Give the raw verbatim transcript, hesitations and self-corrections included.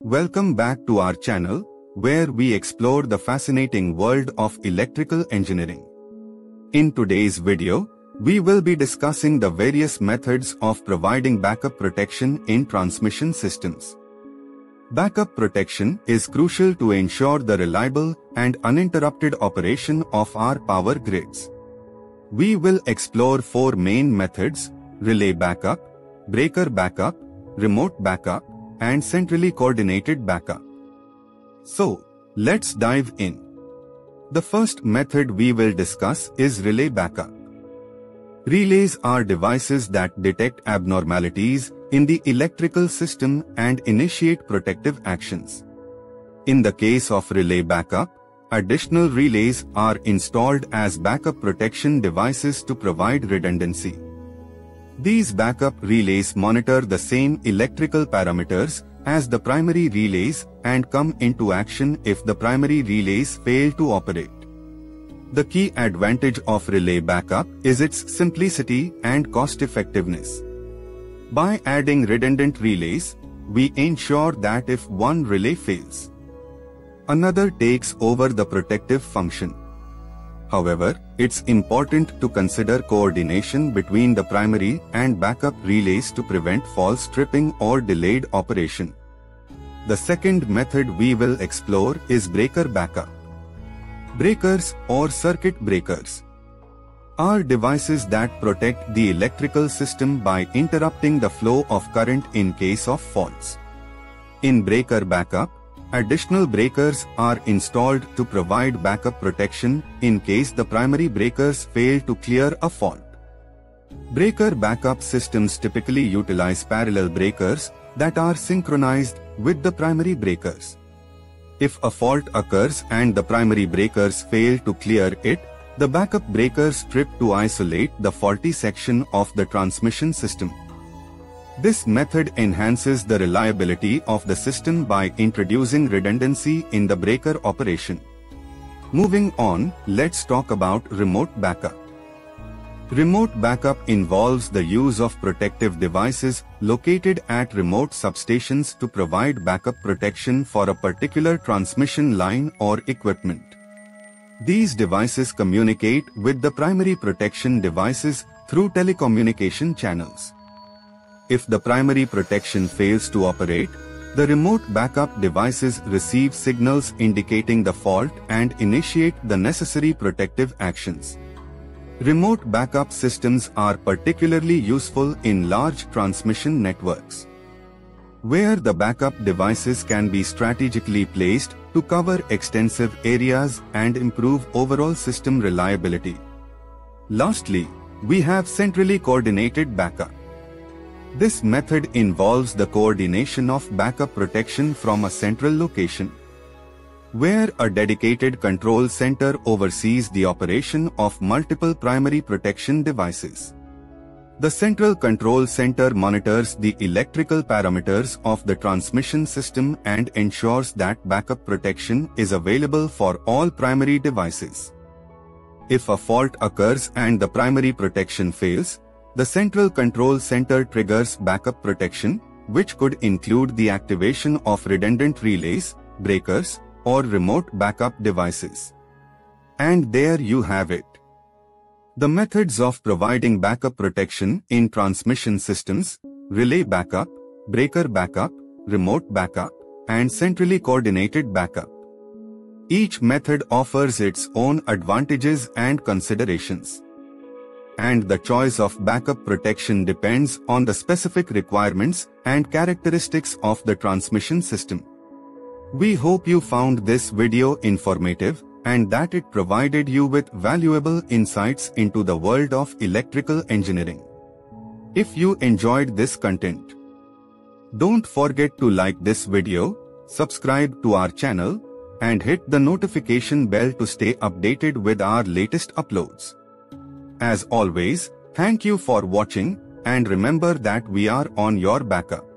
Welcome back to our channel, where we explore the fascinating world of electrical engineering. In today's video, we will be discussing the various methods of providing backup protection in transmission systems. Backup protection is crucial to ensure the reliable and uninterrupted operation of our power grids. We will explore four main methods: relay backup, breaker backup, remote backup, and centrally coordinated backup. So, let's dive in. The first method we will discuss is relay backup. Relays are devices that detect abnormalities in the electrical system and initiate protective actions. In the case of relay backup, additional relays are installed as backup protection devices to provide redundancy. These backup relays monitor the same electrical parameters as the primary relays and come into action if the primary relays fail to operate. The key advantage of relay backup is its simplicity and cost-effectiveness. By adding redundant relays, we ensure that if one relay fails, another takes over the protective function. However, it's important to consider coordination between the primary and backup relays to prevent false tripping or delayed operation. The second method we will explore is breaker backup. Breakers or circuit breakers are devices that protect the electrical system by interrupting the flow of current in case of faults. In breaker backup, additional breakers are installed to provide backup protection in case the primary breakers fail to clear a fault. Breaker backup systems typically utilize parallel breakers that are synchronized with the primary breakers. If a fault occurs and the primary breakers fail to clear it, the backup breakers strip to isolate the faulty section of the transmission system. This method enhances the reliability of the system by introducing redundancy in the breaker operation. Moving on, let's talk about remote backup. Remote backup involves the use of protective devices located at remote substations to provide backup protection for a particular transmission line or equipment. These devices communicate with the primary protection devices through telecommunication channels. If the primary protection fails to operate, the remote backup devices receive signals indicating the fault and initiate the necessary protective actions. Remote backup systems are particularly useful in large transmission networks, where the backup devices can be strategically placed to cover extensive areas and improve overall system reliability. Lastly, we have centrally coordinated backup. This method involves the coordination of backup protection from a central location, where a dedicated control center oversees the operation of multiple primary protection devices. The central control center monitors the electrical parameters of the transmission system and ensures that backup protection is available for all primary devices. If a fault occurs and the primary protection fails, the central control center triggers backup protection, which could include the activation of redundant relays, breakers, or remote backup devices. And there you have it. The methods of providing backup protection in transmission systems: relay backup, breaker backup, remote backup, and centrally coordinated backup. Each method offers its own advantages and considerations, and the choice of backup protection depends on the specific requirements and characteristics of the transmission system. We hope you found this video informative and that it provided you with valuable insights into the world of electrical engineering. If you enjoyed this content, don't forget to like this video, subscribe to our channel, and hit the notification bell to stay updated with our latest uploads. As always, thank you for watching, and remember that we are on your backup.